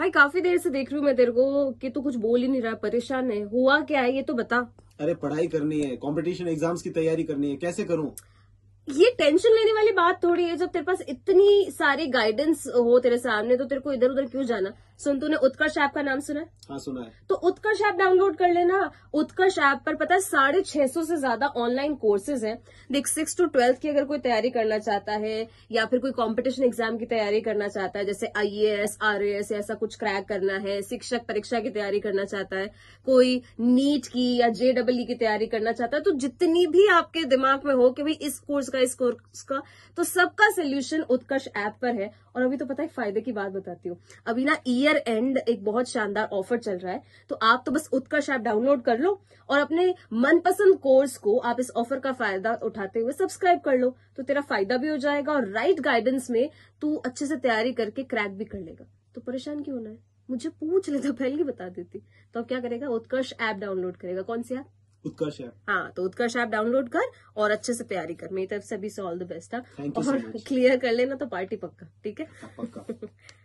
भाई काफी देर से देख रही हूँ मैं तेरे को कि तू कुछ बोल ही नहीं रहा, परेशान है, हुआ क्या है ये तो बता। अरे पढ़ाई करनी है, कॉम्पिटिशन एग्जाम्स की तैयारी करनी है, कैसे करूँ? ये टेंशन लेने वाली बात थोड़ी है, जब तेरे पास इतनी सारी गाइडेंस हो तेरे सामने तो तेरे को इधर उधर क्यों जाना। सुन, तूने उत्कर्ष ऐप का नाम सुना है? हाँ सुना है। तो उत्कर्ष ऐप डाउनलोड कर लेना। उत्कर्ष ऐप पर पता है 650 से ज्यादा ऑनलाइन कोर्सेज हैं। देख 6 to 12 की अगर कोई तैयारी करना चाहता है या फिर कोई कॉम्पिटिशन एग्जाम की तैयारी करना चाहता है, जैसे IAS RAS ऐसा कुछ क्रैक करना है, शिक्षक परीक्षा की तैयारी करना चाहता है, कोई नीट की या JEE की तैयारी करना चाहता है, तो जितनी भी आपके दिमाग में हो कि भाई इस कोर्स का इस कोर्स का, तो सबका सोल्यूशन उत्कर्ष ऐप पर है। और अभी तो पता है फायदे की बात बताती हूँ, अभी ना ईयर एंड एक बहुत शानदार ऑफर चल रहा है, तो आप तो बस उत्कर्ष ऐप डाउनलोड कर लो और अपने मनपसंद कोर्स को आप इस ऑफर का फायदा उठाते हुए सब्सक्राइब कर लो, तो तेरा फायदा भी हो जाएगा और राइट गाइडेंस में तू अच्छे से तैयारी करके क्रैक भी कर लेगा। तो परेशान क्यों होना है, मुझे पूछ ले तो पहले ही बता देती। तो अब क्या करेगा, उत्कर्ष ऐप डाउनलोड करेगा। कौन सी ऐप? उत्कर्ष ऐप। हाँ, तो उत्कर्ष ऐप डाउनलोड कर और अच्छे से तैयारी कर। मेरी तरफ से अभी ऑल द बेस्ट है और क्लियर कर लेना तो पार्टी पक्का। ठीक है, पक्का।